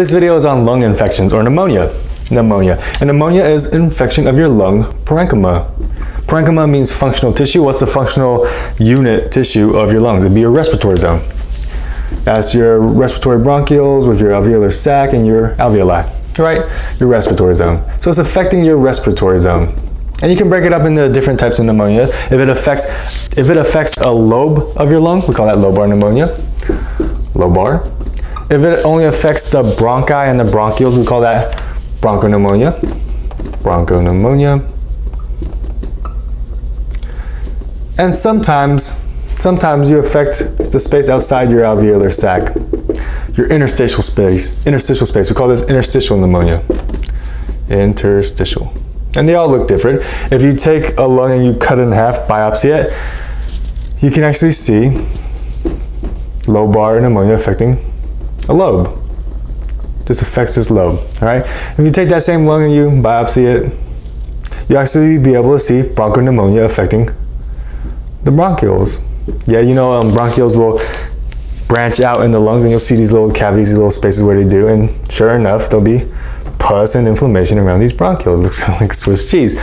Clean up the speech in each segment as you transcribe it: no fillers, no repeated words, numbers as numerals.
This video is on lung infections or pneumonia. And pneumonia is infection of your lung parenchyma. Parenchyma means functional tissue. What's the functional unit tissue of your lungs? It'd be your respiratory zone. That's your respiratory bronchioles with your alveolar sac and your alveoli, right? Your respiratory zone. So it's affecting your respiratory zone. And you can break it up into different types of pneumonia. If it affects a lobe of your lung, we call that lobar pneumonia. Lobar. If it only affects the bronchi and the bronchioles, we call that bronchopneumonia. Bronchopneumonia. And sometimes you affect the space outside your alveolar sac, your interstitial space. We call this interstitial pneumonia. Interstitial. And they all look different. If you take a lung and you cut it in half, biopsy it, you can actually see lobar pneumonia affecting a lobe. This affects this lobe, all right? If you take that same lung and you biopsy it, you'll actually be able to see bronchopneumonia affecting the bronchioles. Yeah, you know, bronchioles will branch out in the lungs and you'll see these little cavities, these little spaces where they do, and sure enough, there'll be pus and inflammation around these bronchioles. Looks like Swiss cheese.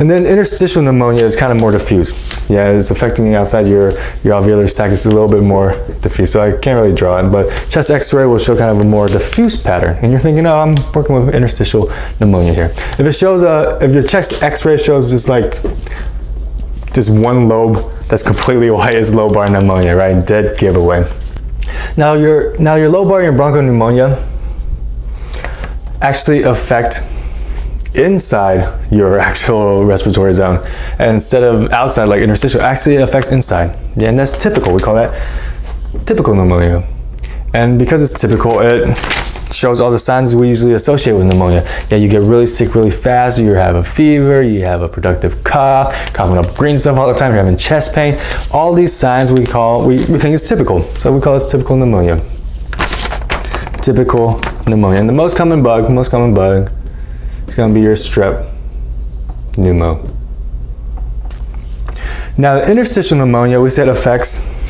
And then interstitial pneumonia is kind of more diffuse. Yeah, it's affecting outside your alveolar sac. It's a little bit more diffuse, so I can't really draw it, but chest x-ray will show kind of a more diffuse pattern. And you're thinking, oh, I'm working with interstitial pneumonia here. If it shows if your chest x-ray shows just like just one lobe that's completely white, is lobar pneumonia, right? Dead giveaway. Now your lobar and your bronchopneumonia actually affect inside your actual respiratory zone, and instead of outside like interstitial, actually affects inside. Yeah, and that's typical. We call that typical pneumonia. And because it's typical, it shows all the signs we usually associate with pneumonia. Yeah, you get really sick really fast, you have a fever, you have a productive cough, coughing up green stuff all the time, you're having chest pain. All these signs we think it's typical. So we call this typical pneumonia. Typical pneumonia. And the most common bug is going to be your strep pneumo. Now the interstitial pneumonia, we said affects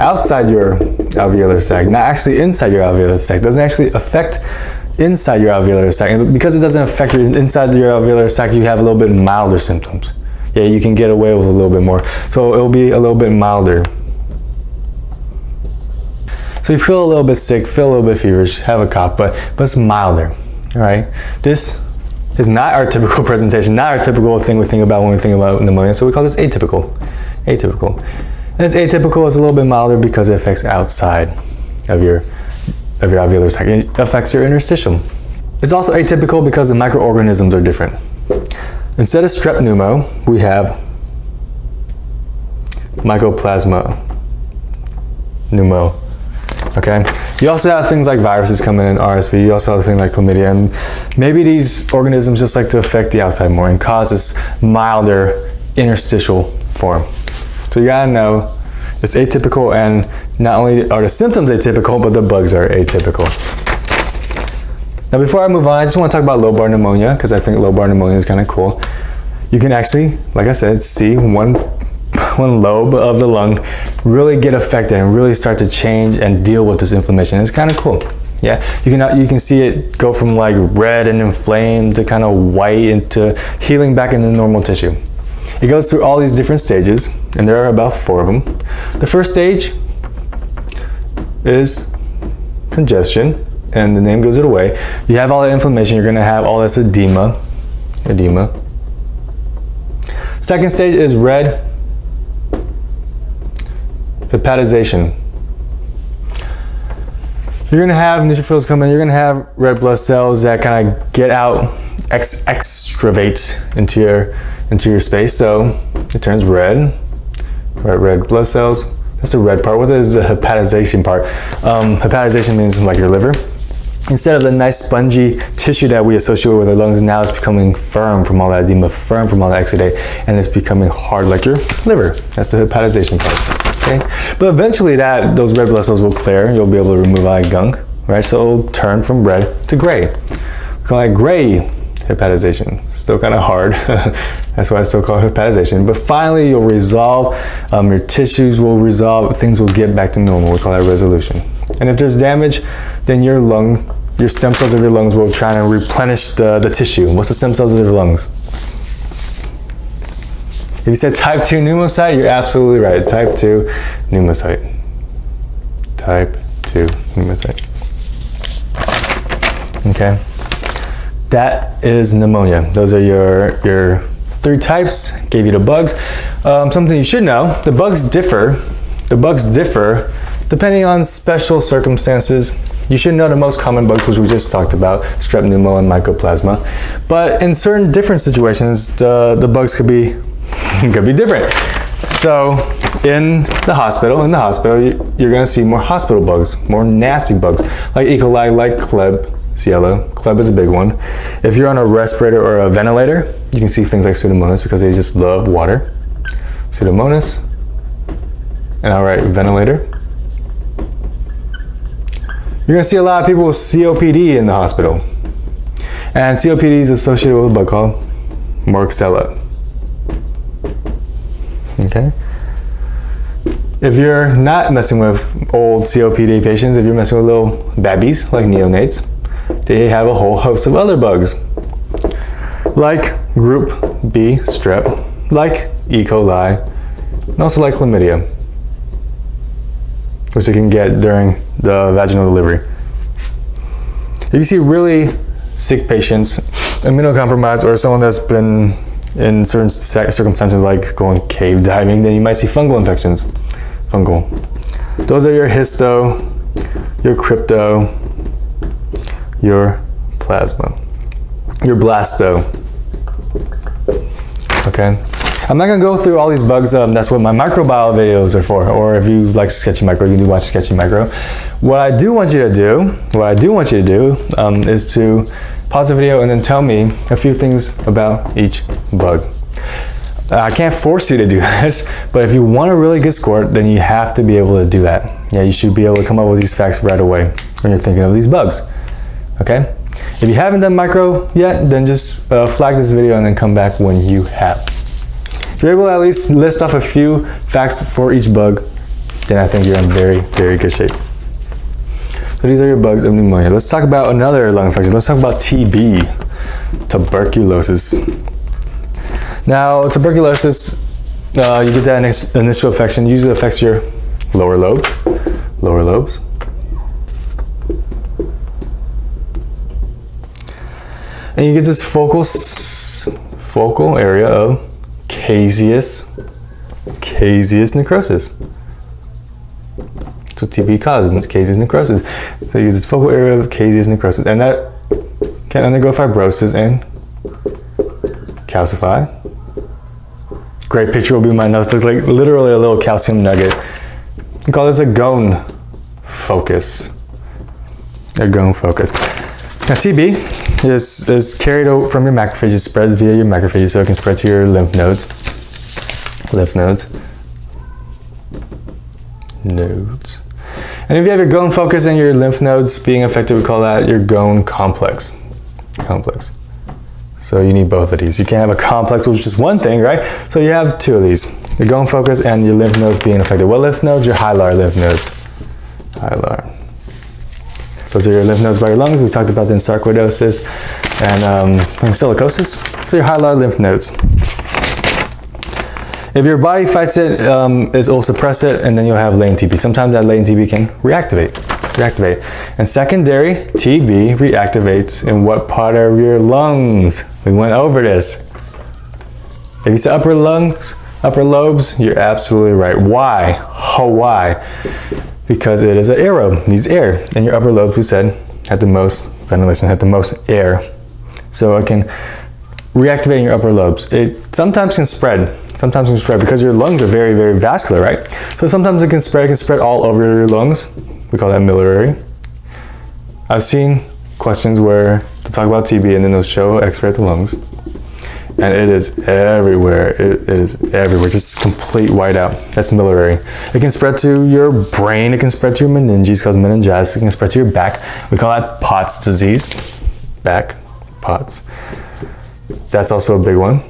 outside your alveolar sac, not actually inside your alveolar sac. It doesn't actually affect inside your alveolar sac. And because it doesn't affect inside your alveolar sac, you have a little bit milder symptoms. Yeah, you can get away with a little bit more. So it'll be a little bit milder. So you feel a little bit sick, feel a little bit feverish, have a cough, but it's milder, all right? This is not our typical presentation, not our typical thing we think about when we think about pneumonia, so we call this atypical. And it's atypical, it's a little bit milder because it affects outside of your alveolar sac. It affects your interstitium. It's also atypical because the microorganisms are different. Instead of strep pneumo, we have mycoplasma pneumo. Okay, you also have things like viruses coming in, RSV, you also have things like chlamydia, and maybe these organisms just like to affect the outside more and cause this milder interstitial form. So you gotta know it's atypical, and not only are the symptoms atypical, but the bugs are atypical. Now before I move on, I just want to talk about lobar pneumonia, because I think lobar pneumonia is kind of cool. You can actually, like I said, see one lobe of the lung really get affected and really start to change and deal with this inflammation. It's kind of cool. Yeah, you can see it go from like red and inflamed to kind of white into healing back into normal tissue. It goes through all these different stages, and there are about 4 of them. The first stage is congestion, and the name gives it away. You have all that inflammation, you're gonna have all this edema. Second stage is red hepatization. You're gonna have neutrophils come in, you're gonna have red blood cells that kind of get out, extravate into your space, so it turns red. Red blood cells. That's the red part. What is the hepatization part? Hepatization means like your liver. Instead of the nice spongy tissue that we associate with our lungs, now it's becoming firm from all that edema, firm from all that exudate, and it's becoming hard like your liver. That's the hepatization part. Okay, but eventually those red blood cells will clear. You'll be able to remove all that gunk, right? So it'll turn from red to gray. We call that gray hepatization. Still kind of hard. That's why it's still called hepatization. But finally, you'll resolve. Your tissues will resolve. Things will get back to normal. We call that resolution. And if there's damage, then your lung, your stem cells of your lungs will try to replenish the tissue. What's the stem cells of your lungs? If you said type 2 pneumocyte, you're absolutely right. Type 2 pneumocyte. Type 2 pneumocyte. Okay. That is pneumonia. Those are your three types. Gave you the bugs. Something you should know, the bugs differ. The bugs differ depending on special circumstances. You should know the most common bugs, which we just talked about, strep pneumo and mycoplasma. But in certain different situations, the bugs could be different. So in the hospital, you're going to see more hospital bugs, more nasty bugs, like E. coli, like Klebsiella. Kleb is a big one. If you're on a respirator or a ventilator, you can see things like Pseudomonas because they just love water. Pseudomonas, and I'll write ventilator. You're going to see a lot of people with COPD in the hospital. And COPD is associated with a bug called Moraxella. Okay. If you're not messing with old COPD patients, if you're messing with little babbies like neonates, they have a whole host of other bugs, like group B strep, like E. coli, and also like chlamydia, which they can get during the vaginal delivery. If you see really sick patients, immunocompromised, or someone that's been in certain circumstances like going cave diving, then you might see fungal infections. Fungal. Those are your histo, your crypto, your plasma, your blasto. Okay. I'm not going to go through all these bugs. That's what my microbiome videos are for. Or if you like Sketchy Micro, you can watch Sketchy Micro. What I do want you to do, is to pause the video and then tell me a few things about each bug. I can't force you to do this, but if you want a really good score, then you have to be able to do that. Yeah, you should be able to come up with these facts right away when you're thinking of these bugs. Okay? If you haven't done micro yet, then just flag this video and then come back when you have. If you're able to at least list off a few facts for each bug, then I think you're in very, very good shape. So these are your bugs of pneumonia. Let's talk about another lung infection. Let's talk about TB, tuberculosis. Now, tuberculosis, you get that initial infection, usually affects your lower lobes, And you get this focal area of caseous necrosis. So TB causes caseous necrosis. So you use this focal area of caseous necrosis, and that can undergo fibrosis and calcify. Great picture will be my nose. Looks like literally a little calcium nugget. We call this a Ghon focus. A Ghon focus. Now TB is carried out from your macrophages, spreads via your macrophages, so it can spread to your lymph nodes. And if you have your Ghon focus and your lymph nodes being affected, we call that your Ghon complex. So you need both of these. You can't have a complex, which is just one thing, right? So you have two of these. Your Ghon focus and your lymph nodes being affected. What lymph nodes? Your hilar lymph nodes. Those are your lymph nodes by your lungs. We talked about the sarcoidosis and silicosis. So your hilar lymph nodes. If your body fights it, it'll suppress it, and then you'll have latent TB. Sometimes that latent TB can reactivate. And secondary TB reactivates in what part of your lungs? We went over this. If you say upper lungs, upper lobes, you're absolutely right. Why? Oh, why? Because it is an aerobe, needs air. And your upper lobes, we said, had the most ventilation, had the most air. So it can reactivating your upper lobes. It sometimes can spread. Because your lungs are very, very vascular, right? So sometimes it can spread. It can spread all over your lungs. We call that miliary. I've seen questions where they talk about TB and then they'll show x-ray at the lungs. And it is everywhere. It is everywhere. Just complete whiteout. That's miliary. It can spread to your brain. It can spread to your meninges, cause meningitis. It can spread to your back. We call that POTS disease. Back, POTS. That's also a big one.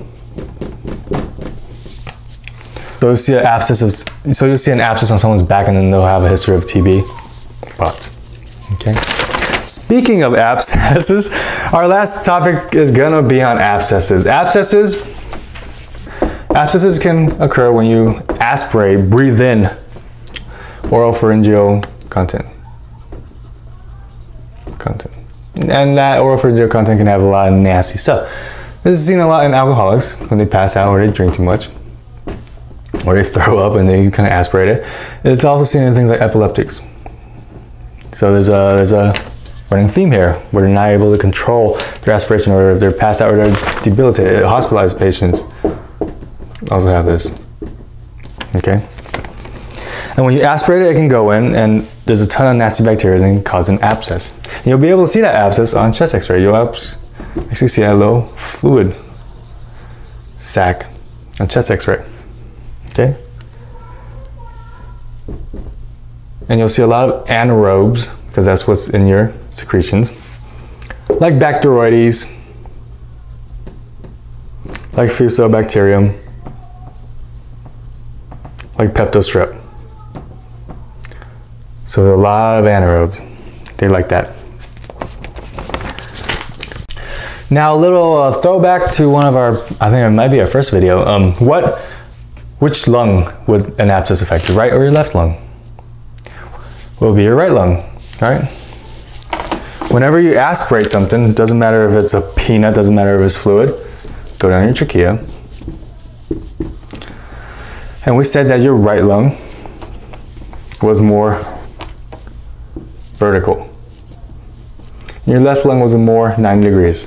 So you'll see an abscess of, so you'll see an abscess on someone's back, and then they'll have a history of TB, POTS. Okay. Speaking of abscesses, our last topic is gonna be on abscesses. Abscesses can occur when you aspirate, breathe in oropharyngeal content. And that oropharyngeal content can have a lot of nasty stuff. This is seen a lot in alcoholics when they pass out or they drink too much, or they throw up and they kind of aspirate it. It's also seen in things like epileptics. So there's a running theme here where they're not able to control their aspiration, or they're passed out, or they're debilitated. Hospitalized patients also have this, okay? And when you aspirate it, it can go in, and there's a ton of nasty bacteria and cause an abscess. And you'll be able to see that abscess on chest x-ray. You'll actually see a low fluid sac on chest x-ray, okay? And you'll see a lot of anaerobes, because that's what's in your secretions, like Bacteroides, like Fusobacterium, like Peptostrep. So there's a lot of anaerobes. They like that. Now a little throwback to one of our, I think it might be our first video. Which lung would an abscess affect? Your right or your left lung? Will be your right lung, right? Whenever you aspirate something, it doesn't matter if it's a peanut, doesn't matter if it's fluid, go down your trachea. And we said that your right lung was more vertical. Your left lung was more 90 degrees.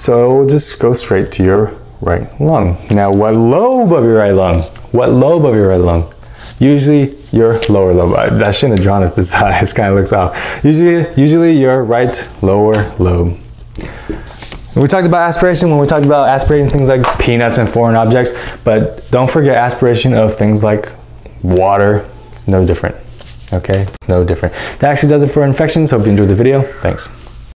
So we'll just go straight to your right lung. Now, what lobe of your right lung? What lobe of your right lung? Usually your lower lobe. I shouldn't have drawn it this high, it kind of looks off. Usually your right lower lobe. And we talked about aspiration when we talked about aspirating things like peanuts and foreign objects, but don't forget aspiration of things like water. It's no different, okay? It's no different. That actually does it for infections. Hope you enjoyed the video. Thanks.